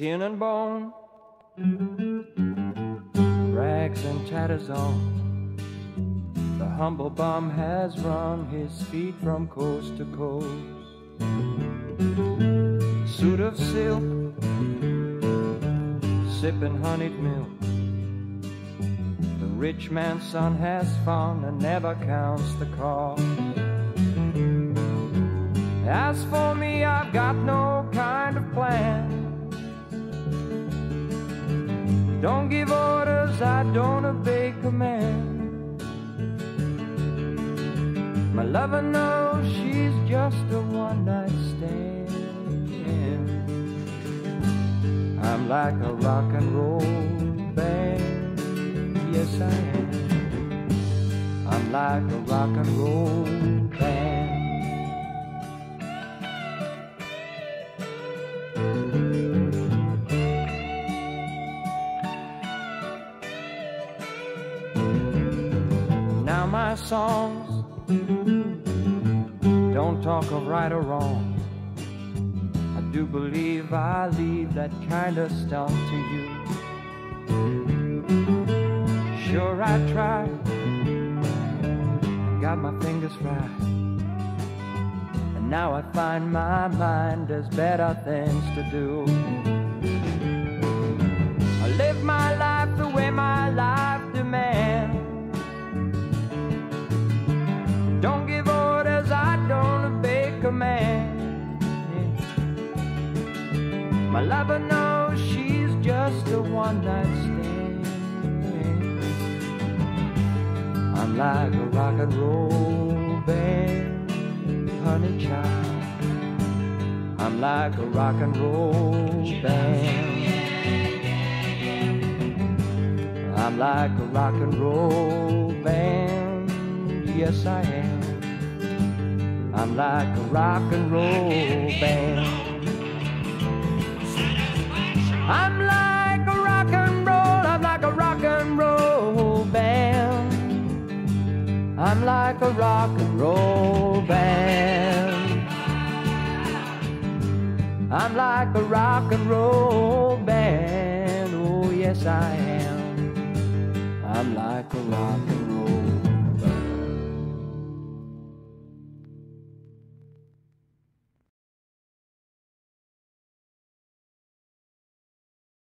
skin and bone, rags and tatters on. The humble bum has run his feet from coast to coast. Suit of silk, sipping honeyed milk. The rich man's son has fun and never counts the cost. As for me, I've got no kind of plan. Don't give orders, I don't obey command. My lover knows she's just a one-night stand. I'm like a rock and roll band, yes I am. I'm like a rock and roll band. Now my songs don't talk of right or wrong. I do believe I leave that kind of stuff to you. Sure I tried, got my fingers fried, and now I find my mind has better things to do. I live my life the way my life demands. Don't give orders, I don't obey commands. My lover knows she's just a one-night stand. I'm like a rock and roll band, honey child. I'm like a rock and roll band. I'm like a rock and roll band. Yes, I am. I'm like a rock and roll band. I'm like a rock and roll. I'm like a rock and roll band. I'm like a rock and roll band. I'm like a rock and roll band. Oh, yes, I am. I'm like a rock and roll band.